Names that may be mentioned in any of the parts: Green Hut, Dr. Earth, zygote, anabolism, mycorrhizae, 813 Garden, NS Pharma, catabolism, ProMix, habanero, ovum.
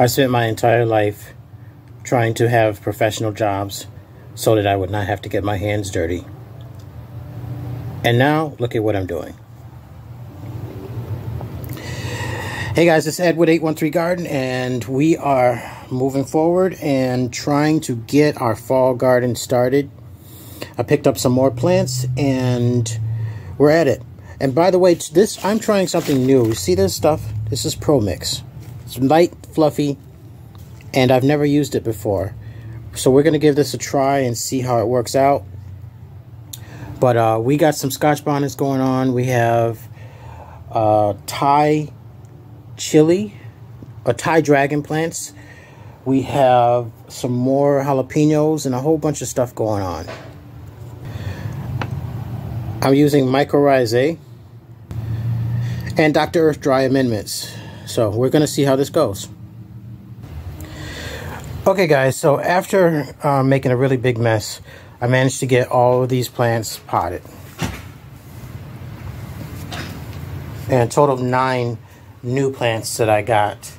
I spent my entire life trying to have professional jobs so that I would not have to get my hands dirty. And now, look at what I'm doing. Hey guys, it's Ed with 813 Garden, and we are moving forward and trying to get our fall garden started. I picked up some more plants, and we're at it. And by the way, this, I'm trying something new. You see this stuff? This is ProMix. It's light, fluffy, and I've never used it before. So we're going to give this a try and see how it works out. But we got some Scotch bonnets going on. We have Thai chili, or Thai dragon plants. We have some more jalapenos and a whole bunch of stuff going on. I'm using mycorrhizae and Dr. Earth dry amendments. So we're going to see how this goes. Okay guys, so after making a really big mess, I managed to get all of these plants potted. And a total of 9 new plants that I got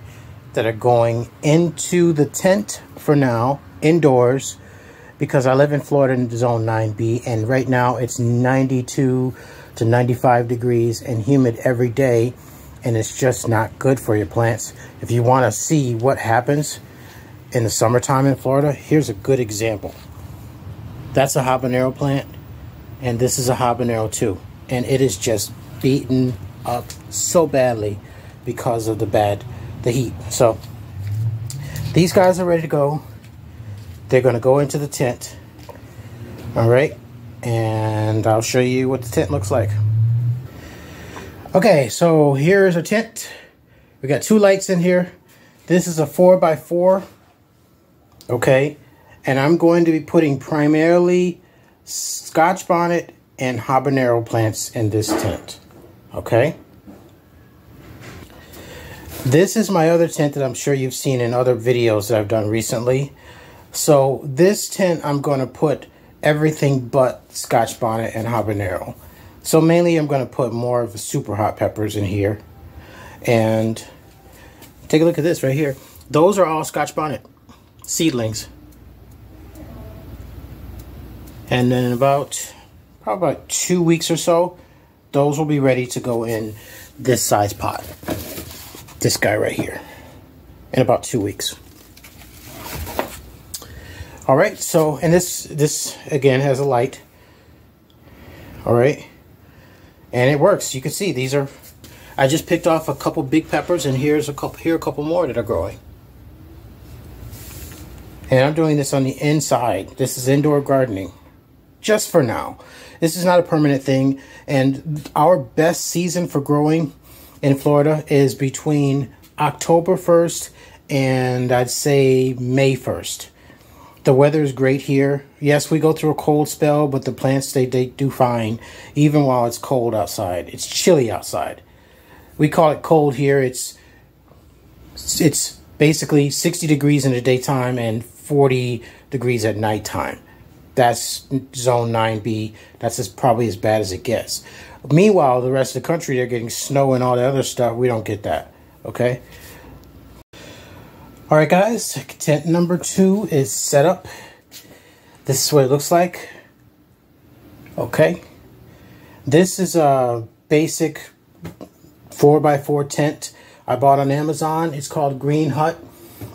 that are going into the tent for now, indoors, because I live in Florida in zone 9B, and right now it's 92 to 95 degrees and humid every day, and it's just not good for your plants. If you want to see what happens in the summertime in Florida, here's a good example. That's a habanero plant, and this is a habanero too, and it is just beaten up so badly because of the heat. So these guys are ready to go. They're going to go into the tent. All right, and I'll show you what the tent looks like. Okay, so here's a tent. We got 2 lights in here. This is a 4x4. Okay, and I'm going to be putting primarily Scotch bonnet and habanero plants in this tent. Okay, this is my other tent that I'm sure you've seen in other videos that I've done recently. So this tent, I'm going to put everything but Scotch bonnet and habanero. So mainly I'm going to put more of the super hot peppers in here. And take a look at this right here. Those are all Scotch bonnet seedlings. And then in about probably about 2 weeks or so, those will be ready to go in this size pot. This guy right here. In about 2 weeks. All right, so, and this again has a light. All right, and it works. You can see these are, I just picked off a couple big peppers, and here are a couple more that are growing. And I'm doing this on the inside. This is indoor gardening, just for now. This is not a permanent thing, and our best season for growing in Florida is between October 1st and I'd say May 1st. The weather is great here. Yes, we go through a cold spell, but the plants, they do fine, even while it's cold outside. It's chilly outside. We call it cold here. It's basically 60 degrees in the daytime and 40 degrees at nighttime. That's zone 9B. That's probably as bad as it gets. Meanwhile, the rest of the country, they're getting snow and all the other stuff. We don't get that, okay? All right, guys, tent number 2 is set up. This is what it looks like. Okay. This is a basic 4x4 tent I bought on Amazon. It's called Green Hut.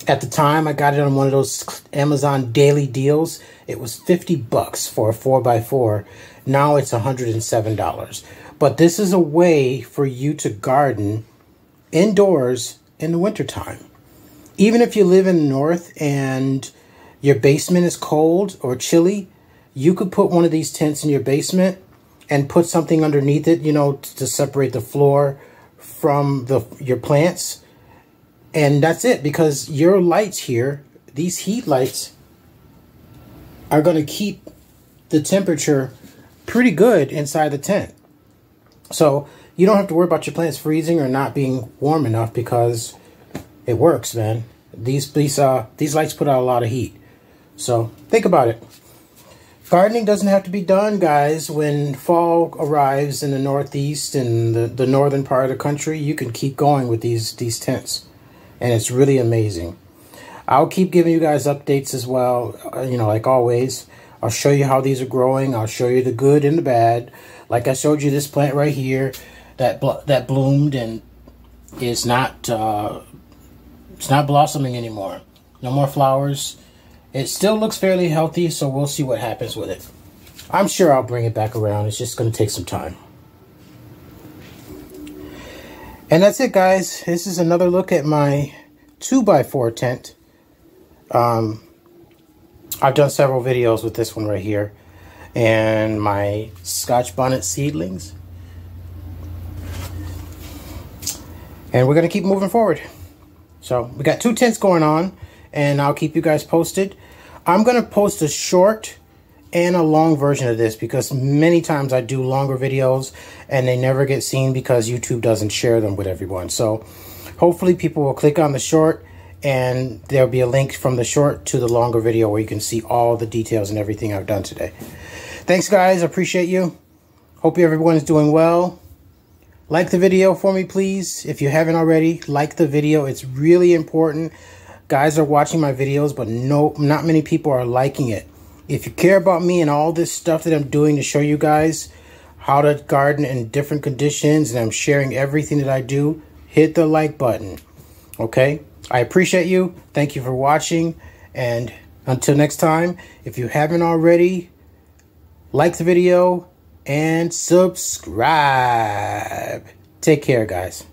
At the time, I got it on one of those Amazon daily deals. It was $50 for a 4x4. Now it's $107. But this is a way for you to garden indoors in the wintertime. Even if you live in the north and your basement is cold or chilly, you could put one of these tents in your basement and put something underneath it, you know, to separate the floor from your plants. And that's it, because your lights here, these heat lights, are going to keep the temperature pretty good inside the tent. So you don't have to worry about your plants freezing or not being warm enough, because it works, man. These lights put out a lot of heat. So think about it. Gardening doesn't have to be done, guys. When fall arrives in the northeast and the northern part of the country, you can keep going with these tents. and it's really amazing. I'll keep giving you guys updates as well, you know, like always. I'll show you how these are growing. I'll show you the good and the bad. Like I showed you this plant right here that bloomed and is not it's not blossoming anymore. No more flowers. It still looks fairly healthy, so we'll see what happens with it. I'm sure I'll bring it back around. It's just going to take some time. And that's it, guys. This is another look at my 2x4 tent. I've done several videos with this one right here. And my Scotch bonnet seedlings. And we're going to keep moving forward. So we got two tents going on, and I'll keep you guys posted. I'm going to post a short and a long version of this because many times I do longer videos and they never get seen because YouTube doesn't share them with everyone. So hopefully people will click on the short and there'll be a link from the short to the longer video where you can see all the details and everything I've done today. Thanks guys, I appreciate you. Hope everyone is doing well. Like the video for me, please. If you haven't already, like the video. It's really important. Guys are watching my videos, but not many people are liking it. If you care about me and all this stuff that I'm doing to show you guys how to garden in different conditions, and I'm sharing everything that I do, hit the like button, okay? I appreciate you. Thank you for watching. And until next time, if you haven't already, like the video and subscribe. Take care, guys.